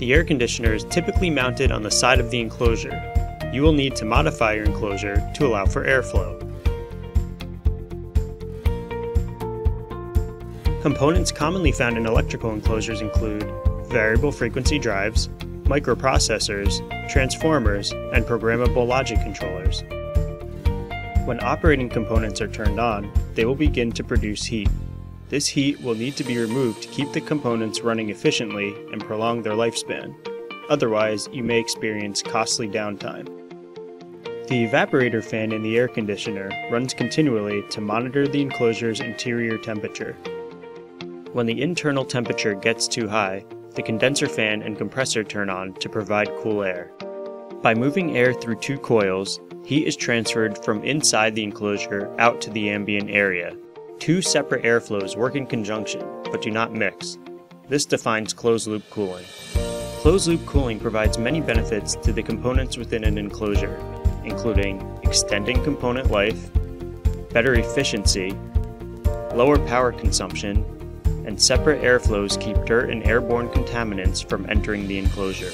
The air conditioner is typically mounted on the side of the enclosure. You will need to modify your enclosure to allow for airflow. Components commonly found in electrical enclosures include variable frequency drives, microprocessors, transformers, and programmable logic controllers. When operating components are turned on, they will begin to produce heat. This heat will need to be removed to keep the components running efficiently and prolong their lifespan. Otherwise, you may experience costly downtime. The evaporator fan in the air conditioner runs continually to monitor the enclosure's interior temperature. When the internal temperature gets too high, the condenser fan and compressor turn on to provide cool air. By moving air through two coils, heat is transferred from inside the enclosure out to the ambient area. Two separate airflows work in conjunction, but do not mix. This defines closed-loop cooling. Closed-loop cooling provides many benefits to the components within an enclosure, including extending component life, better efficiency, lower power consumption, and separate airflows keep dirt and airborne contaminants from entering the enclosure.